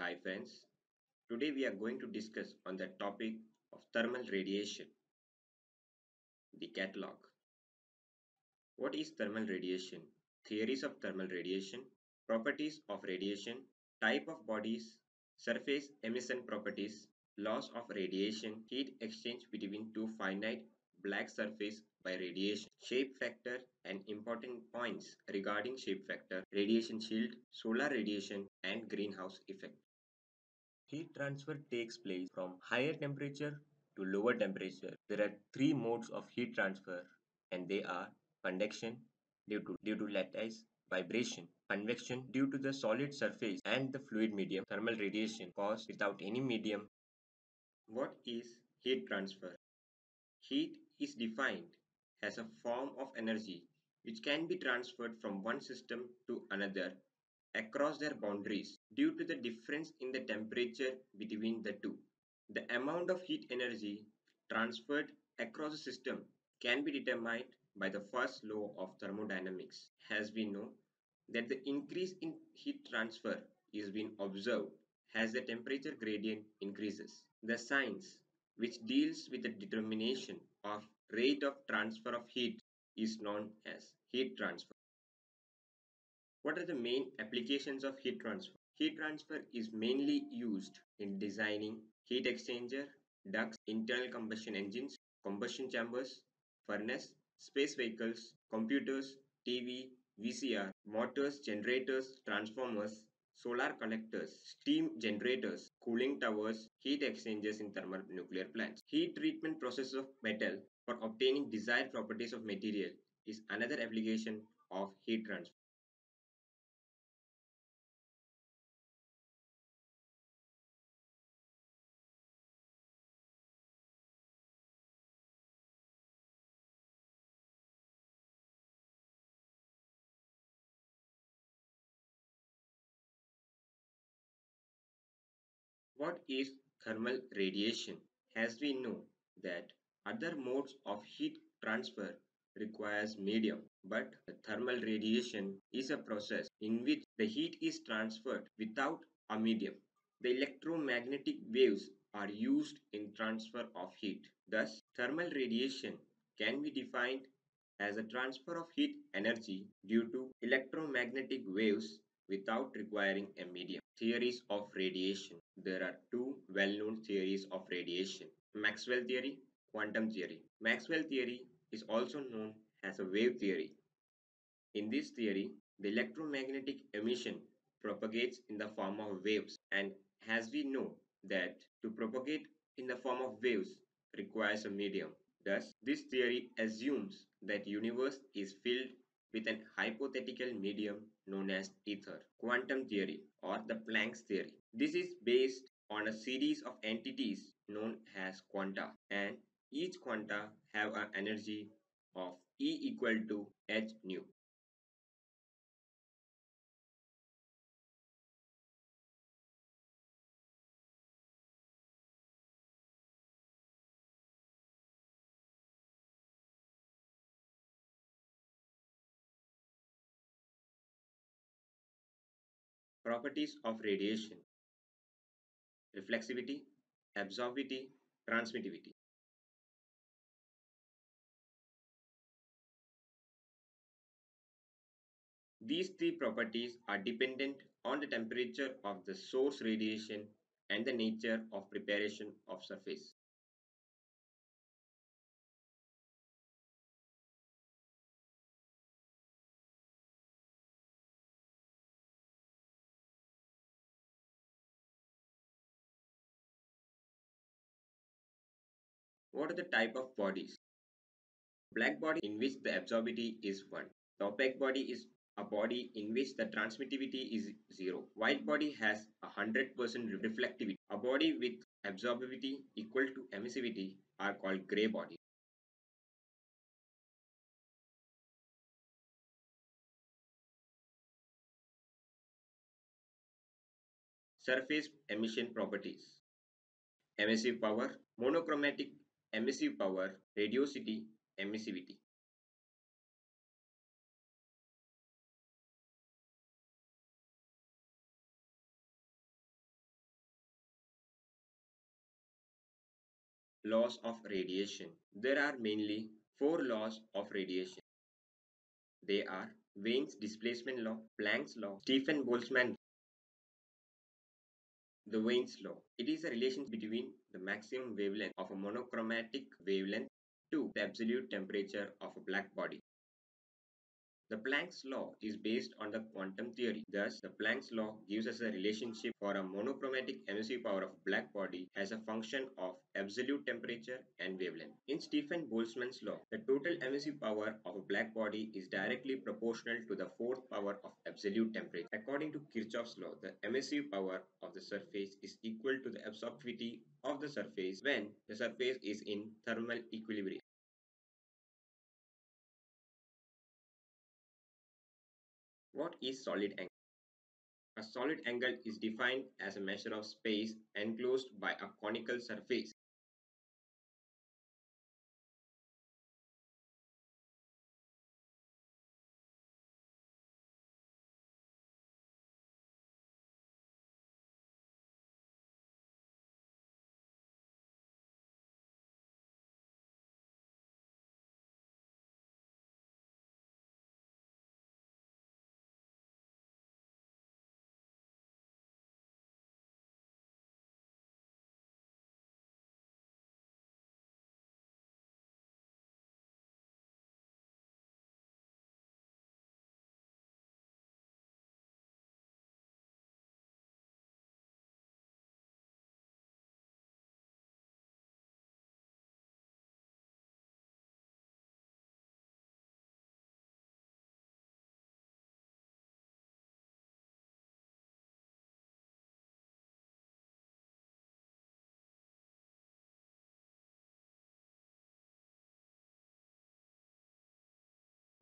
Hi friends, today we are going to discuss on the topic of thermal radiation. The catalog. What is thermal radiation? Theories of thermal radiation, properties of radiation, type of bodies, surface emission properties, loss of radiation, heat exchange between two finite black surface by radiation, shape factor and important points regarding shape factor, radiation shield, solar radiation and greenhouse effect. Heat transfer takes place from higher temperature to lower temperature. There are three modes of heat transfer and they are conduction due to lattice vibration, convection due to the solid surface and the fluid medium, thermal radiation caused without any medium. What is heat transfer? Heat is defined as a form of energy which can be transferred from one system to another across their boundaries due to the difference in the temperature between the two. The amount of heat energy transferred across a system can be determined by the first law of thermodynamics. As we know that the increase in heat transfer is being observed as the temperature gradient increases. The science which deals with the determination of rate of transfer of heat is known as heat transfer. What are the main applications of heat transfer? Heat transfer is mainly used in designing heat exchanger, ducts, internal combustion engines, combustion chambers, furnace, space vehicles, computers, TV, VCR, motors, generators, transformers, solar collectors, steam generators, cooling towers, heat exchangers in thermonuclear plants. Heat treatment process of metal for obtaining desired properties of material is another application of heat transfer. What is thermal radiation? As we know that other modes of heat transfer requires medium, but thermal radiation is a process in which the heat is transferred without a medium. The electromagnetic waves are used in transfer of heat. Thus, thermal radiation can be defined as a transfer of heat energy due to electromagnetic waves without requiring a medium. Theories of radiation. There are two well-known theories of radiation. Maxwell theory, quantum theory. Maxwell theory is also known as a wave theory. In this theory, the electromagnetic emission propagates in the form of waves. And as we know that to propagate in the form of waves requires a medium. Thus, this theory assumes that universe is filled with an hypothetical medium known as ether. Quantum theory or the Planck's theory. This is based on a series of entities known as quanta, and each quanta have an energy of E equal to h nu. Properties of radiation. Reflexivity, absorptivity, transmittivity. These three properties are dependent on the temperature of the source radiation and the nature of preparation of surface. What are the type of bodies? Black body in which the absorptivity is 1. The opaque body is a body in which the transmittivity is 0. White body has 100% reflectivity. A body with absorptivity equal to emissivity are called grey body. Surface emission properties. Emissive power, monochromatic emissive power, radiosity, emissivity. Laws of radiation. There are mainly 4 laws of radiation. They are Wien's displacement law, Planck's law, Stefan Boltzmann. The Wien's law. It is a relation between the maximum wavelength of a monochromatic wavelength to the absolute temperature of a black body. The Planck's law is based on the quantum theory. Thus, the Planck's law gives us a relationship for a monochromatic emissivity power of black body as a function of absolute temperature and wavelength. In Stefan Boltzmann's law, the total emissivity power of a black body is directly proportional to the 4th power of absolute temperature. According to Kirchhoff's law, the emissivity power of the surface is equal to the absorptivity of the surface when the surface is in thermal equilibrium. What is solid angle? A solid angle is defined as a measure of space enclosed by a conical surface.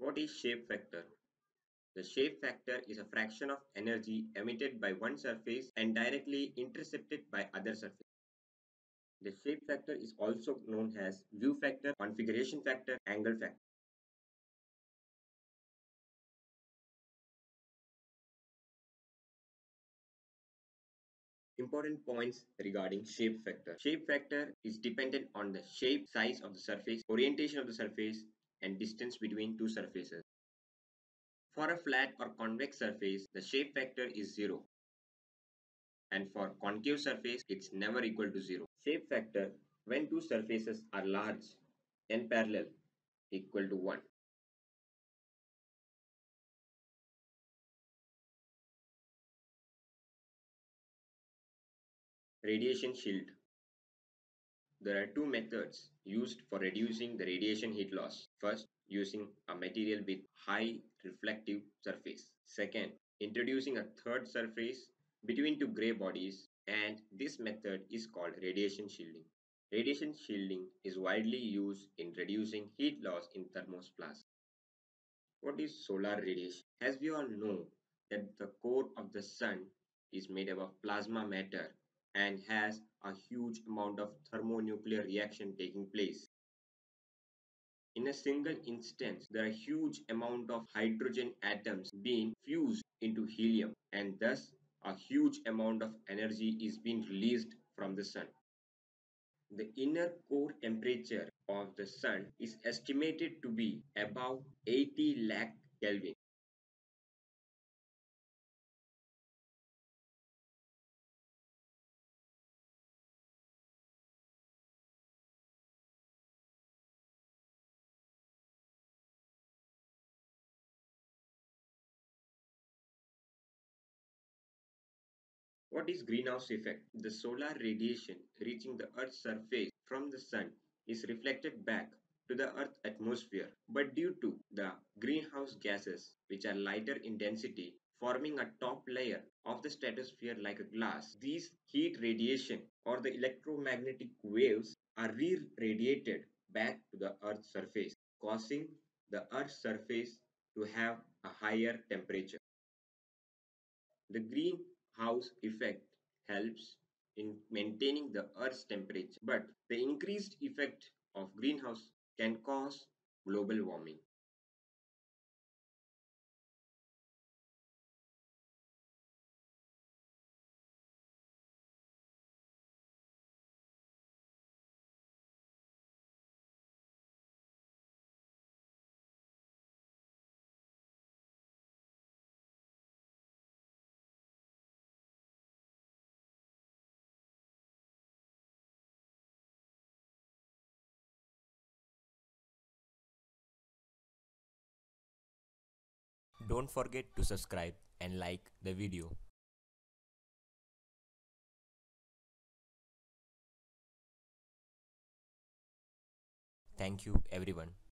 What is shape factor? The shape factor is a fraction of energy emitted by one surface and directly intercepted by other surface. The shape factor is also known as view factor, configuration factor, angle factor. Important points regarding shape factor. Shape factor is dependent on the shape, size of the surface, orientation of the surface, and distance between two surfaces. For a flat or convex surface, the shape factor is 0. And for concave surface, it's never equal to 0. Shape factor, when two surfaces are large and parallel, equal to 1. Radiation shield. There are two methods used for reducing the radiation heat loss. First, using a material with high reflective surface. Second, introducing a third surface between two gray bodies, and this method is called radiation shielding. Radiation shielding is widely used in reducing heat loss in thermoplastic. What is solar radiation? As we all know that the core of the sun is made up of plasma matter and has a huge amount of thermonuclear reaction taking place. In a single instance, there are huge amount of hydrogen atoms being fused into helium, and thus a huge amount of energy is being released from the sun. The inner core temperature of the sun is estimated to be above 80 lakh Kelvin. What is greenhouse effect? The solar radiation reaching the Earth's surface from the sun is reflected back to the Earth's atmosphere. But due to the greenhouse gases, which are lighter in density, forming a top layer of the stratosphere like a glass, these heat radiation or the electromagnetic waves are re-radiated back to the Earth's surface, causing the Earth's surface to have a higher temperature. The greenhouse effect helps in maintaining the Earth's temperature, but the increased effect of greenhouse can cause global warming. Don't forget to subscribe and like the video. Thank you everyone.